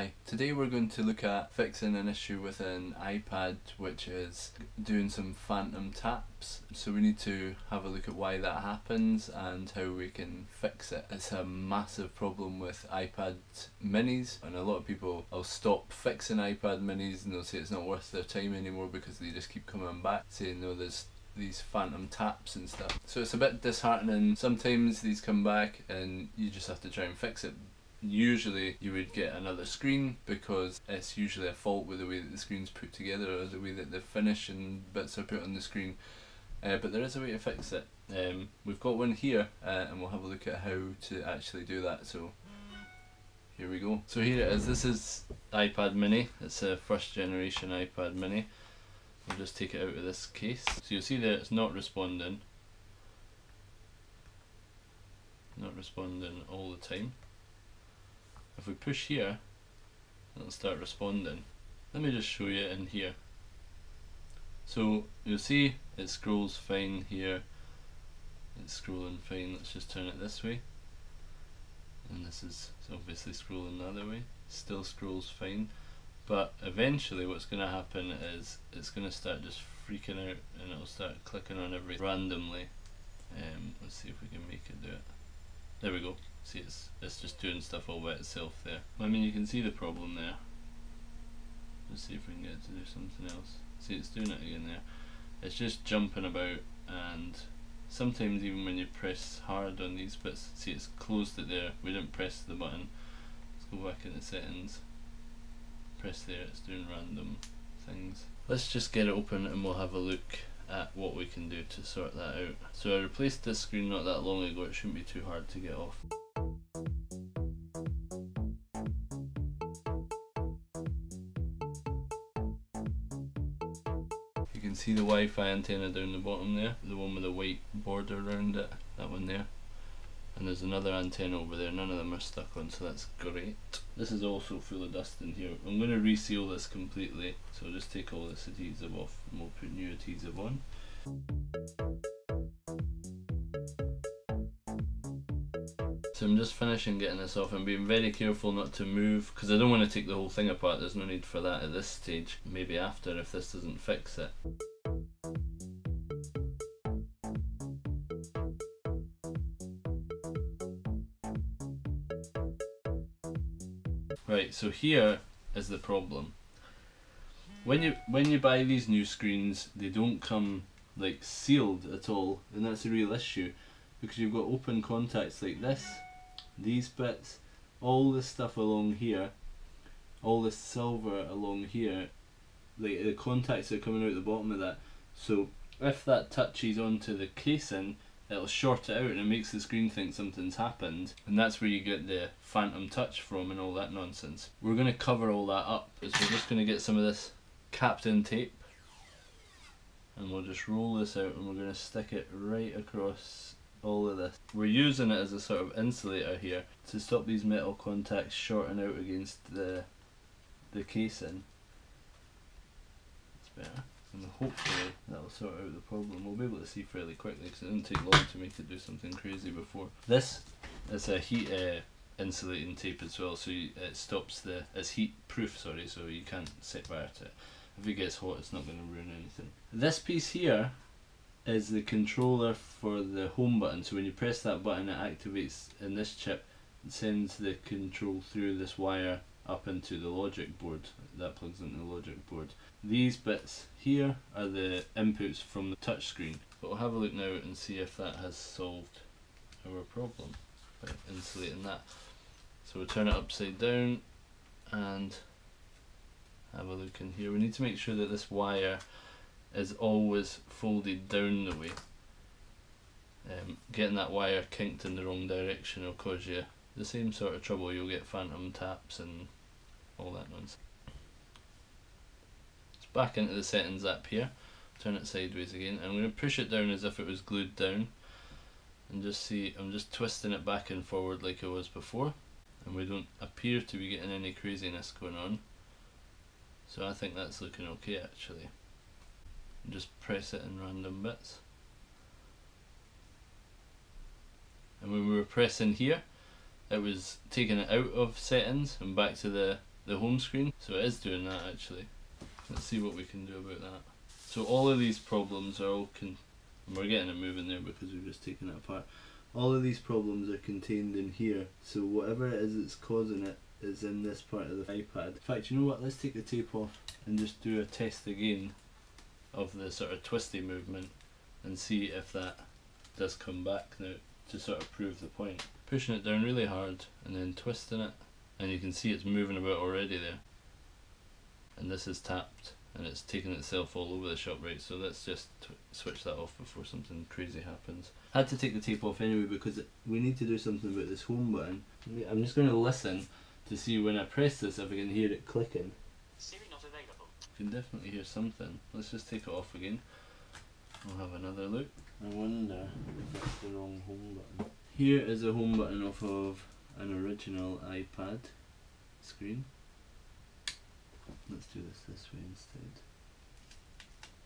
Hi, today we're going to look at fixing an issue with an iPad which is doing some phantom taps. So we need to have a look at why that happens and how we can fix it. It's a massive problem with iPad minis, and a lot of people will stop fixing iPad minis and they'll say it's not worth their time anymore because they just keep coming back saying no, there's these phantom taps and stuff. So it's a bit disheartening. Sometimes these come back and you just have to try and fix it. Usually you would get another screen because it's usually a fault with the way that the screen's put together or the way that the finish and bits are put on the screen, but there is a way to fix it. We've got one here and we'll have a look at how to actually do that. So here we go. So here it is. This is iPad Mini. It's a first generation iPad Mini. I'll just take it out of this case. So you'll see there it's not responding. Not responding all the time. If we push here, it'll start responding. Let me just show you in here. So you'll see it scrolls fine here. It's scrolling fine. Let's just turn it this way. And this is obviously scrolling the other way. Still scrolls fine. But eventually what's going to happen is it's going to start just freaking out and it'll start clicking on everything randomly. Let's see if we can make it do it. There we go. See, it's just doing stuff all by itself there. I mean, you can see the problem there. Let's see if we can get it to do something else. See, it's doing it again there. It's just jumping about, and sometimes even when you press hard on these bits, see, it's closed it there. We didn't press the button. Let's go back into settings. Press there, it's doing random things. Let's just get it open and we'll have a look at what we can do to sort that out. So I replaced this screen not that long ago, it shouldn't be too hard to get off. You can see the Wi-Fi antenna down the bottom there, the one with the white border around it, that one there. And there's another antenna over there, none of them are stuck on, so that's great. This is also full of dust in here. I'm going to reseal this completely, so I'll just take all this adhesive off and we'll put new adhesive on. So I'm just finishing getting this off and being very careful not to move, because I don't want to take the whole thing apart, there's no need for that at this stage, maybe after if this doesn't fix it. Right, so here is the problem. When you buy these new screens, they don't come like sealed at all, and that's a real issue because you've got open contacts like this, these bits, all this stuff along here, all this silver along here, like the contacts are coming out the bottom of that. So if that touches onto the casing, it'll short it out and it makes the screen think something's happened, and that's where you get the phantom touch from and all that nonsense. We're going to cover all that up, so we're just going to get some of this Captain Tape and we'll just roll this out and we're going to stick it right across all of this. We're using it as a sort of insulator here to stop these metal contacts shorting out against the casing. That's better. And hopefully that'll sort out the problem. We'll be able to see fairly quickly because it didn't take long to make it do something crazy before. This is a heat insulating tape as well, so it stops the, it's heat proof, sorry, so you can't set fire to it. If it gets hot, it's not going to ruin anything. This piece here is the controller for the home button, so when you press that button it activates in this chip and sends the control through this wire up into the logic board, that plugs into the logic board. These bits here are the inputs from the touch screen. But we'll have a look now and see if that has solved our problem by insulating that. So we'll turn it upside down and have a look in here. We need to make sure that this wire is always folded down the way. Getting that wire kinked in the wrong direction will cause you the same sort of trouble, you'll get phantom taps and all that nonsense. It's back into the settings app here, turn it sideways again, and I'm going to push it down as if it was glued down and just see, I'm just twisting it back and forward like it was before, and we don't appear to be getting any craziness going on, so I think that's looking okay actually. And just press it in random bits, and when we were pressing here it was taking it out of settings and back to the the home screen. So it is doing that actually. Let's see what we can do about that. So all of these problems are all we're getting it moving there because we've just taken it apart. All of these problems are contained in here. So whatever it is that's causing it is in this part of the iPad. In fact, you know what? Let's take the tape off and just do a test again of the sort of twisty movement and see if that does come back now to sort of prove the point. Pushing it down really hard and then twisting it, and you can see it's moving about already there. And this is tapped and it's taking itself all over the shop, right? So let's just switch that off before something crazy happens. I had to take the tape off anyway because we need to do something about this home button. I'm just going to listen to see when I press this if I can hear it clicking. Siri not available. You can definitely hear something. Let's just take it off again. We'll have another look. I wonder if that's the wrong home button. Here is a home button off of an original iPad screen. Let's do this way instead.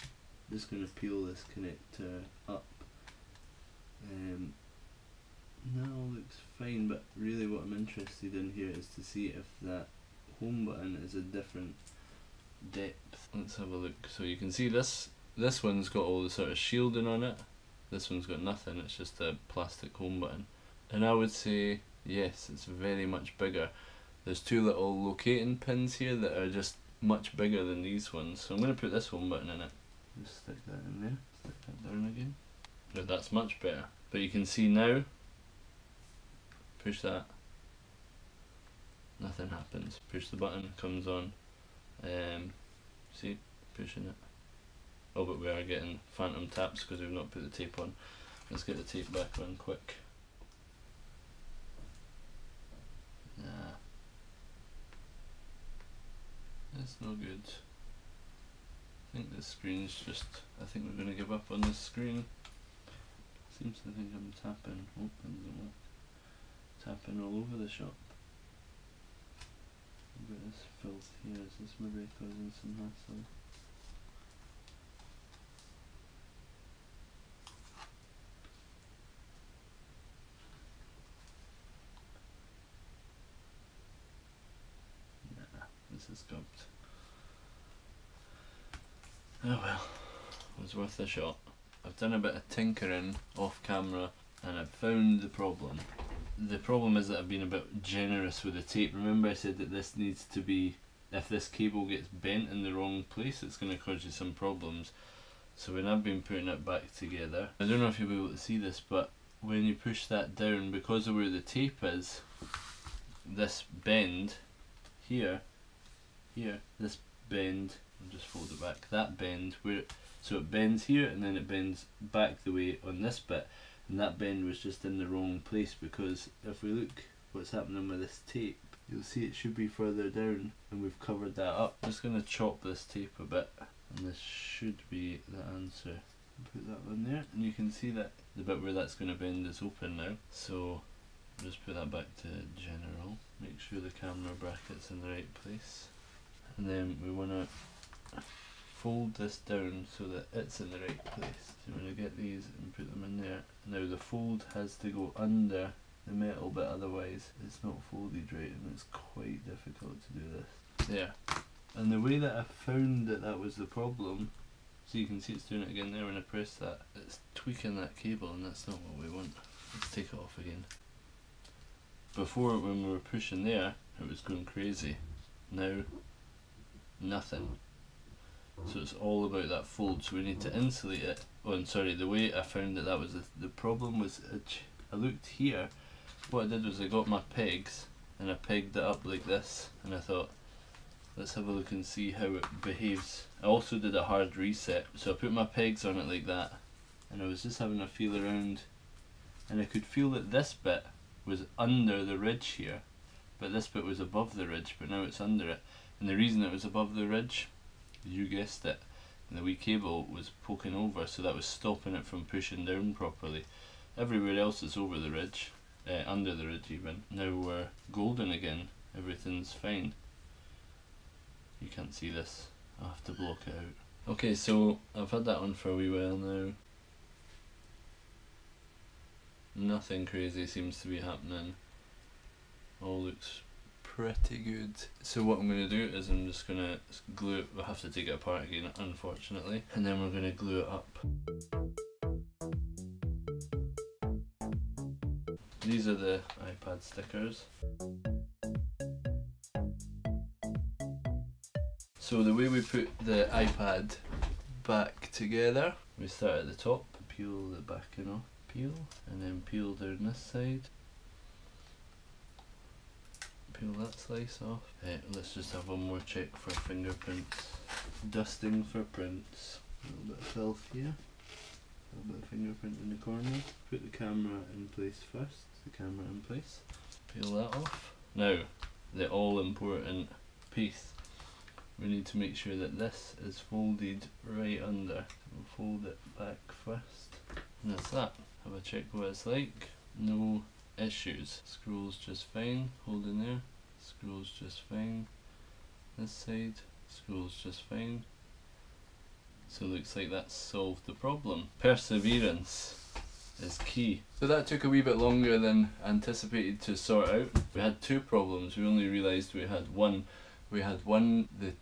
I'm just going to peel this connector up. Now looks fine, but really what I'm interested in here is to see if that home button is a different depth. Let's have a look. So you can see this one's got all the sort of shielding on it. This one's got nothing, it's just a plastic home button. And I would say, yes, it's very much bigger. There's two little locating pins here that are just much bigger than these ones. So I'm going to put this home button in it. Just stick that in there, stick that down again. No, that's much better. But you can see now, push that, nothing happens. Push the button, comes on. See, pushing it. Oh, but we are getting phantom taps because we've not put the tape on. Let's get the tape back on quick. Nah. That's no good. I think this screen's just... I think we're going to give up on this screen. Seems to think I'm tapping. Oh, that doesn't work. Tapping all over the shop. Look at this filth here. Is this maybe causing some hassle? Is gubbed. Oh well, it was worth a shot. I've done a bit of tinkering off camera and I've found the problem. The problem is that I've been a bit generous with the tape. Remember I said that this needs to be, if this cable gets bent in the wrong place it's going to cause you some problems. So when I've been putting it back together, I don't know if you'll be able to see this, but when you push that down, because of where the tape is, this bend here, this bend, I'll just fold it back, that bend, where so it bends here and then it bends back the way on this bit, and that bend was just in the wrong place because if we look what's happening with this tape, you'll see it should be further down and we've covered that up. I'm just going to chop this tape a bit and this should be the answer. Put that one there and you can see that the bit where that's going to bend is open now, so just put that back to general, make sure the camera bracket's in the right place. And then we want to fold this down so that it's in the right place. So we're going to get these and put them in there. Now the fold has to go under the metal bit, otherwise it's not folded right and it's quite difficult to do this. There. And the way that I found that that was the problem, so you can see it's doing it again there when I press that, it's tweaking that cable and that's not what we want. Let's take it off again. Before, when we were pushing there, it was going crazy. Now, nothing. So it's all about that fold, so we need to insulate it. Oh, and sorry, the way I found that that was the problem was I looked here. What I did was I got my pegs and I pegged it up like this and I thought, let's have a look and see how it behaves. I also did a hard reset, so I put my pegs on it like that and I was just having a feel around and I could feel that this bit was under the ridge here, but this bit was above the ridge, but now it's under it. And the reason it was above the ridge, you guessed it, the wee cable was poking over, so that was stopping it from pushing down properly. Everywhere else it's over the ridge, under the ridge even. Now we're golden again, everything's fine. You can't see this, I'll have to block it out. Okay, so I've had that on for a wee while now. Nothing crazy seems to be happening. All looks pretty good. So what I'm going to do is I'm just going to glue it. We'll have to take it apart again, unfortunately, and then we're going to glue it up. These are the iPad stickers. So the way we put the iPad back together, we start at the top, peel the backing off, peel, and then peel down this side. Peel that slice off. Let's just have one more check for fingerprints. Dusting for prints. A little bit of filth here. A little bit of fingerprint in the corner. Put the camera in place first. The camera in place. Peel that off. Now, the all-important piece. We need to make sure that this is folded right under. We'll fold it back first. And that's that. Have a check what it's like. No issues. Scrolls just fine. Hold in there. Scrolls just fine. This side. Scrolls just fine. So it looks like that's solved the problem. Perseverance is key. So that took a wee bit longer than anticipated to sort out. We had two problems. We only realised we had one. We had one, the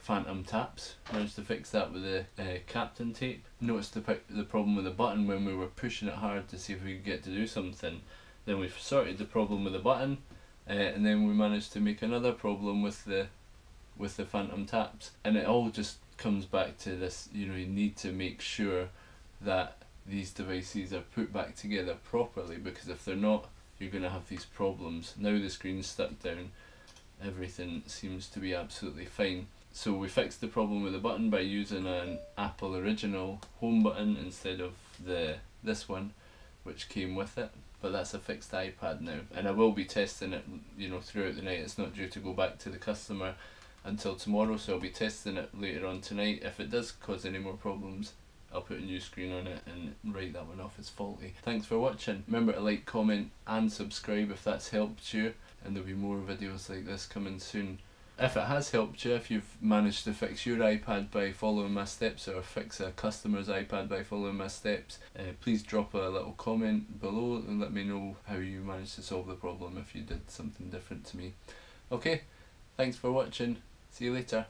phantom taps. Managed to fix that with the captain tape. Noticed the problem with the button when we were pushing it hard to see if we could get to do something. Then we sorted the problem with the button, and then we managed to make another problem with the phantom taps. And it all just comes back to this, you know, you need to make sure that these devices are put back together properly, because if they're not, you're going to have these problems. Now the screen's stuck down, everything seems to be absolutely fine. So we fixed the problem with the button by using an Apple original home button instead of this one, which came with it. But that's a fixed iPad now, and I will be testing it, you know, throughout the night. It's not due to go back to the customer until tomorrow, so I'll be testing it later on tonight. If it does cause any more problems, I'll put a new screen on it and write that one off as faulty. Thanks for watching. Remember to like, comment and subscribe if that's helped you, and there'll be more videos like this coming soon. If it has helped you, if you've managed to fix your iPad by following my steps, or fix a customer's iPad by following my steps, please drop a little comment below and let me know how you managed to solve the problem if you did something different to me. Okay, thanks for watching. See you later.